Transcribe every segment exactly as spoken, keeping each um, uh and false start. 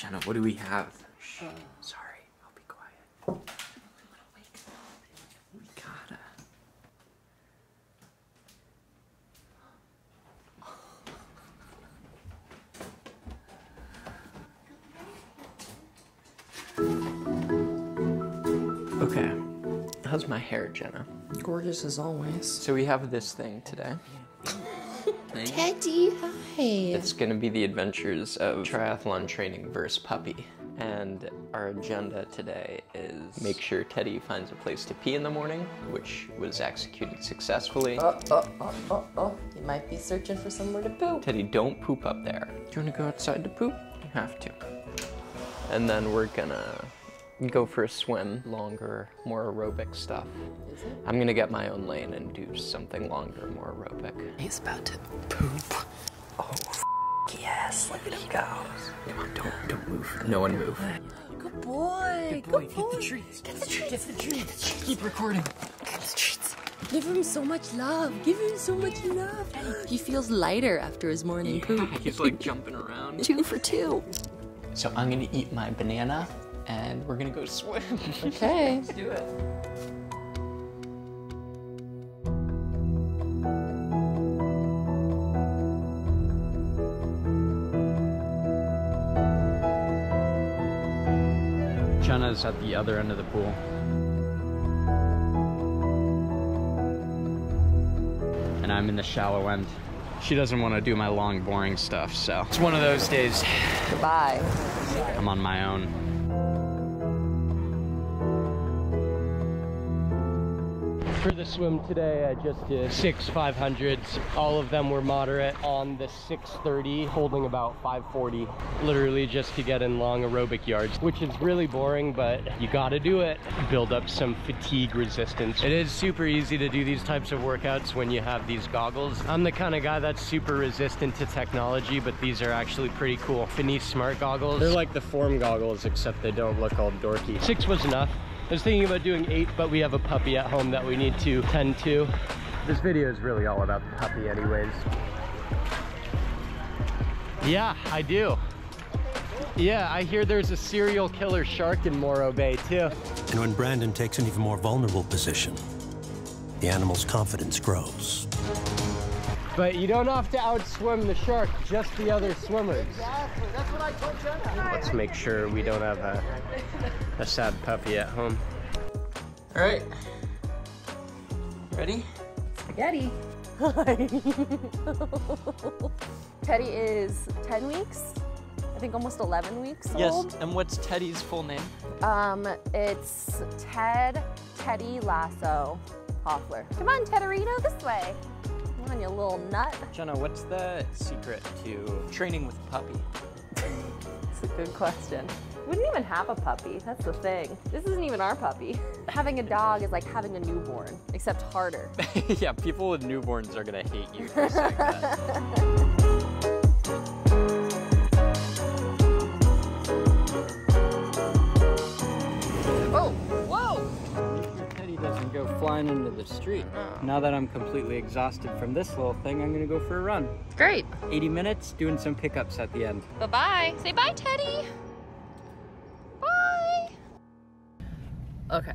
Jenna, what do we have? Shh, sorry, I'll be quiet. We gotta. Okay, how's my hair, Jenna? Gorgeous as always. So we have this thing today. Teddy, hi. It's gonna be the adventures of triathlon training versus puppy. And our agenda today is make sure Teddy finds a place to pee in the morning, which was executed successfully. Oh, oh, oh, oh, oh. You might be searching for somewhere to poop. Teddy, don't poop up there. Do you wanna go outside to poop? You have to. And then we're gonna go for a swim, longer, more aerobic stuff. Is it? I'm gonna get my own lane and do something longer, more aerobic. He's about to poop. Oh, f yes, look at him go. Come on, don't, don't move. No one move. Good boy, good boy. Good boy. Get the treats. Get the treats. Get the treats. Keep recording. Get the treats. Give him so much love. Give him so much love. He feels lighter after his morning yeah, poop. He's like jumping around. Two for two. So I'm gonna eat my banana. And we're gonna go swim. Okay. Let's do it. Jenna's at the other end of the pool. And I'm in the shallow end. She doesn't want to do my long, boring stuff, so. It's one of those days. Goodbye. I'm on my own. For the swim today, I just did six five hundreds. All of them were moderate. On the six thirty, holding about five forty, literally just to get in long aerobic yards, which is really boring, but you gotta do it. Build up some fatigue resistance. It is super easy to do these types of workouts when you have these goggles. I'm the kind of guy that's super resistant to technology, but these are actually pretty cool. FINIS Smart Goggles. They're like the form goggles, except they don't look all dorky. Six was enough. I was thinking about doing eight, but we have a puppy at home that we need to tend to. This video is really all about the puppy anyways. Yeah, I do. Yeah, I hear there's a serial killer shark in Morro Bay too. And when Brandon takes an even more vulnerable position, the animal's confidence grows. But you don't have to outswim the shark, just the other swimmers. Exactly, that's what I told Jenna. Let's make sure we don't have a, a sad puppy at home. All right, ready? Spaghetti. Teddy is ten weeks, I think almost eleven weeks old. Yes, and what's Teddy's full name? Um, it's Ted, Teddy Lasso Haufler. Come on, Tedderino, this way. Come on, you little nut. Jenna, what's the secret to training with a puppy? That's a good question. We wouldn't even have a puppy, that's the thing. This isn't even our puppy. Having a dog is like having a newborn, except harder. Yeah, people with newborns are gonna hate you for saying that. Into the street. Oh. Now that I'm completely exhausted from this little thing, I'm gonna go for a run. Great. eighty minutes, doing some pickups at the end. Bye-bye. Say bye, Teddy. Bye. Okay.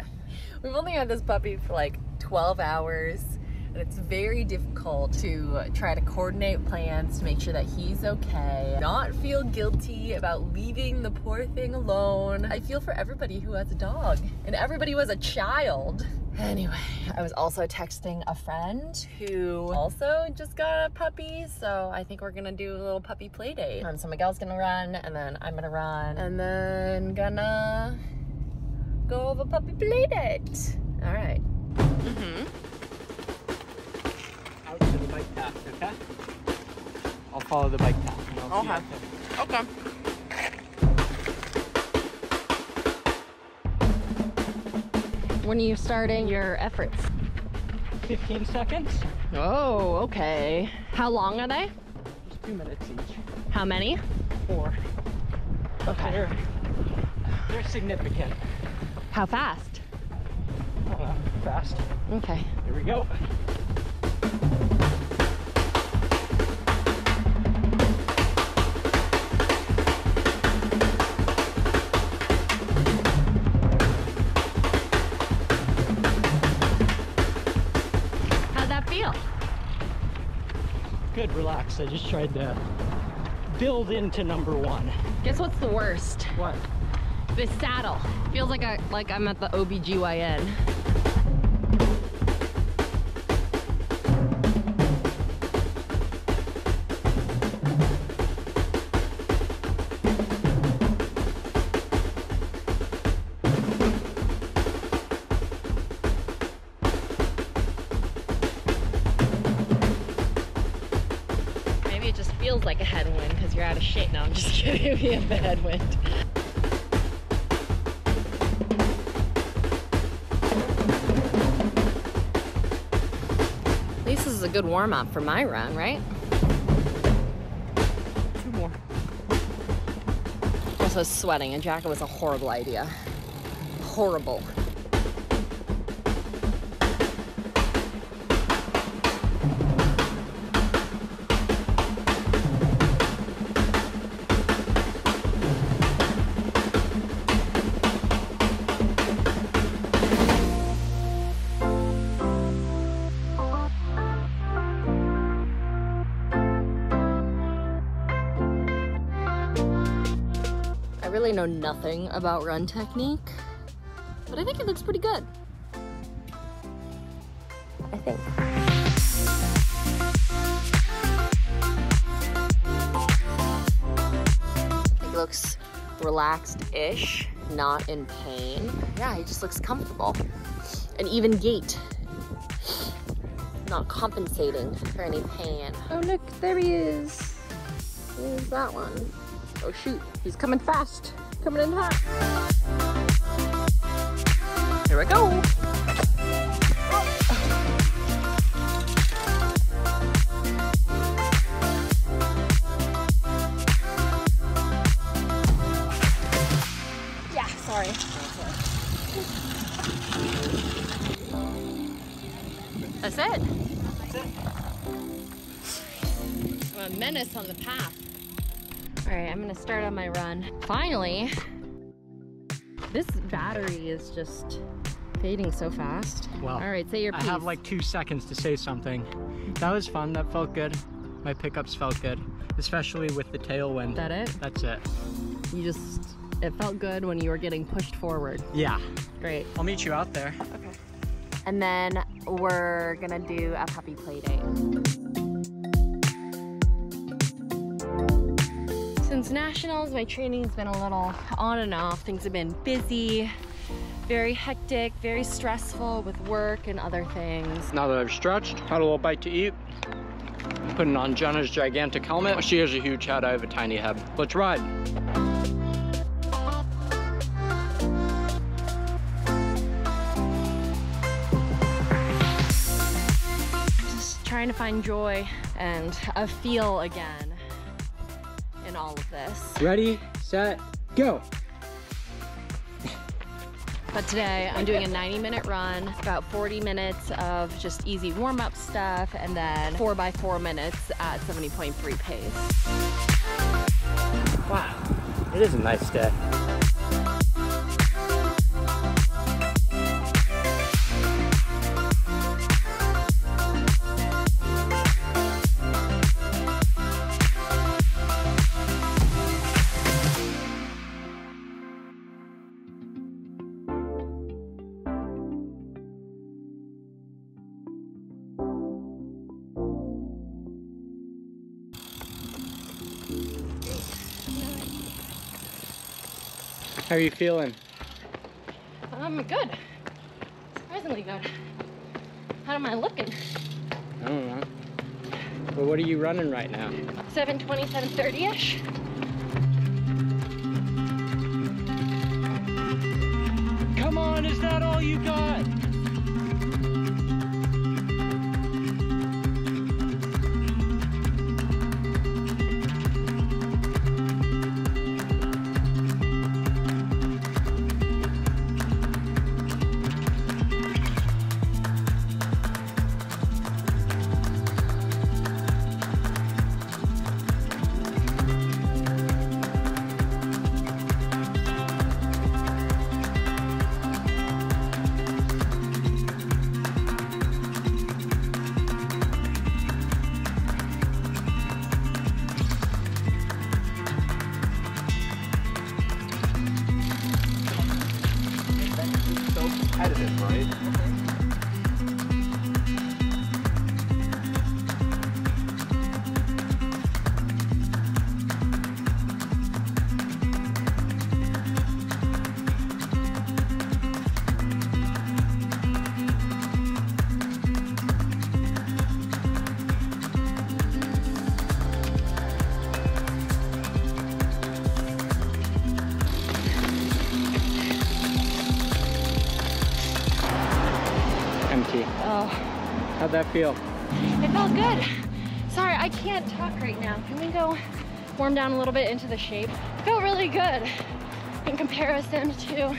We've only had this puppy for like twelve hours, and it's very difficult to try to coordinate plans to make sure that he's okay. Not feel guilty about leaving the poor thing alone. I feel for everybody who has a dog, and everybody who has a child. Anyway, I was also texting a friend who also just got a puppy, so I think we're gonna do a little puppy play date. Um, so Miguel's gonna run, and then I'm gonna run, and then gonna go have a puppy play date. All right. Mm-hmm. Out to the bike path, okay? I'll follow the bike path. And I'll okay. See you okay. When are you starting your efforts? fifteen seconds. Oh, okay. How long are they? Just two minutes each. How many? Four. Okay. They're, they're significant. How fast? Uh, fast. Okay. Here we go. six. I just tried to build into number one. Guess what's the worst? What? This saddle. Feels like I like I'm at the O B G Y N. Maybe it just feels like a headwind because you're out of shape. No, I'm just kidding. It'd be a headwind. This is a good warm-up for my run, right? Two more. Also sweating. A jacket was a horrible idea. Horrible. I really know nothing about run technique, but I think it looks pretty good. I think. I think it looks relaxed-ish, not in pain. Yeah, he just looks comfortable. An even gait. Not compensating for any pain. Oh look, there he is. There's that one. Oh shoot, he's coming fast, coming in hot. Here I go. Oh. Yeah, sorry. That's it. That's it. I'm a menace on the path. All right, I'm gonna start on my run. Finally, this battery is just fading so fast. Well, all right, say your piece. I have like two seconds to say something. That was fun, that felt good. My pickups felt good, especially with the tailwind. Is that it? That's it. You just, it felt good when you were getting pushed forward. Yeah. Great. I'll meet you out there. Okay. And then we're gonna do a puppy play date. Since nationals, my training's been a little on and off. Things have been busy, very hectic, very stressful with work and other things. Now that I've stretched, had a little bite to eat, I'm putting on Jenna's gigantic helmet. She has a huge head, I have a tiny head. Let's ride. I'm just trying to find joy and a feel again. All of this. Ready, set, go. But today I'm doing a ninety minute run, about forty minutes of just easy warm up stuff, and then four by four minutes at seventy point three pace. Wow, it is a nice day. How are you feeling? Um, good. Surprisingly good. How am I looking? I don't know. Well, what are you running right now? seven twenty, seven thirty-ish. Come on, is that all you got? it, right? Oh, how'd that feel? It felt good. Sorry, I can't talk right now. Can we go warm down a little bit into the shape? It felt really good in comparison to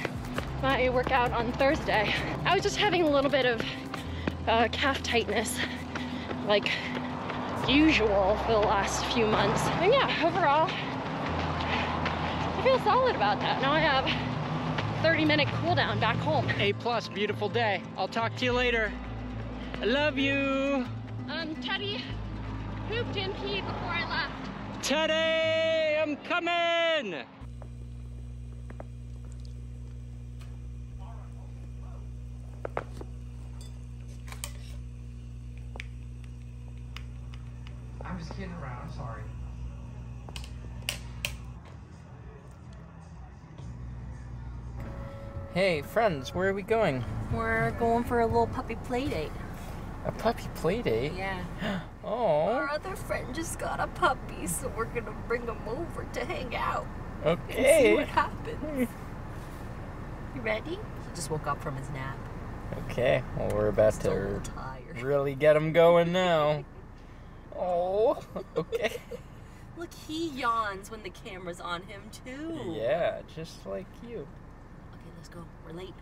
my workout on Thursday. I was just having a little bit of uh, calf tightness, like usual for the last few months. And yeah, overall, I feel solid about that. Now I have thirty minute cool down back home. A plus, beautiful day. I'll talk to you later. I love you. Um, Teddy pooped and peed before I left. Teddy, I'm coming. I was kidding around, I'm sorry. Hey friends, where are we going? We're going for a little puppy play date. A puppy play date? Yeah. Oh. Our other friend just got a puppy, so we're gonna bring him over to hang out. Okay. And see what happens. You ready? He just woke up from his nap. Okay. Well, we're about He's to really get him going now. Oh. Okay. Look, he yawns when the camera's on him too. Yeah, just like you. Let's go. We're late.